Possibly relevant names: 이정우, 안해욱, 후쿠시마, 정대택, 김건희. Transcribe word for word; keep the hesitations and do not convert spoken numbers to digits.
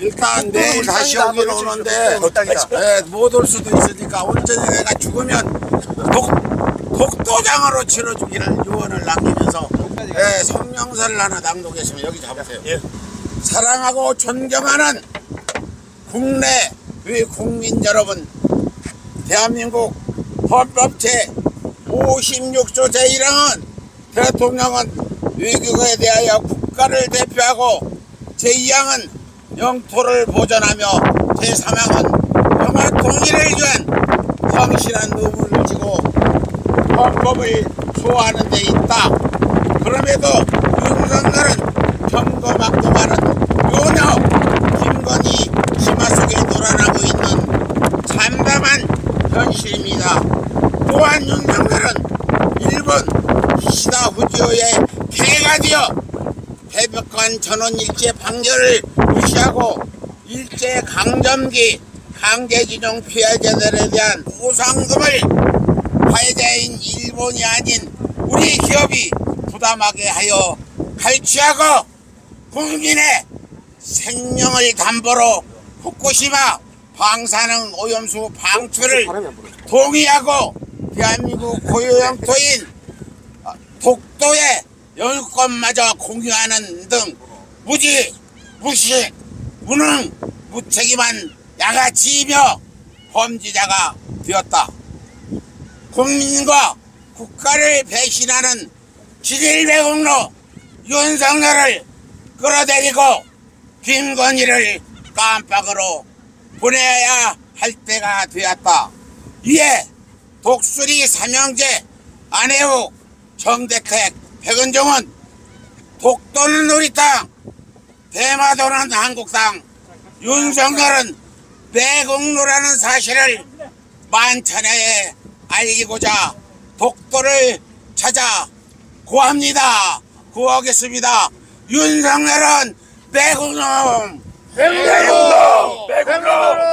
일단 내일 다시 여기 오는데 네, 못 올 수도 있으니까 온전히 내가 죽으면 독, 독도장으로 치러주기를 유언을 남기면서 네, 성명서를 하나 남고 계시면 여기 잡으세요. 예. 사랑하고 존경하는 국내 우리 국민 여러분, 대한민국 헌법 제오십육 조 제일 항은 대통령은 위기에 대하여 국가를 대표하고 제이 항은 영토를 보존하며 제삼 항은 영화 통일을 위한 성실한 의무를 지고 헌법을 수호하는 데 있다. 그럼에도 윤석열은 평범하고 마른 요녀 김건희 치마 속에 놀아나고 있는 참담한 현실입니다. 또한 윤석열은 일본 기시다 후지오의 폐가 되어 대벽한 전원일제 판결을 무시하고 일제 강점기 강제징용 피해자들에 대한 보상금을 가해자인 일본이 아닌 우리 기업이 부담하게 하여 갈취하고 국민의 생명을 담보로 후쿠시마 방사능 오염수 방출을 동의하고 대한민국 고유영토인 독도의 영유권마저 공유하는 등 무지, 무식, 무능, 무책임한 양아치이며 범죄자가 되었다. 국민과 국가를 배신하는 진일배국로 윤석열을 끌어들이고 김건희를 깜빡으로 보내야 할 때가 되었다. 이에 독수리 삼형제 안해욱, 정대택, 백은종은 독도는 우리 땅, 대마도는 한국 땅, 윤석열은 내국노라는 사실을 만천하에 알리고자 독도를 찾아 구합니다. 구하겠습니다. 윤석열은 내국놈! 내국놈! 내국놈!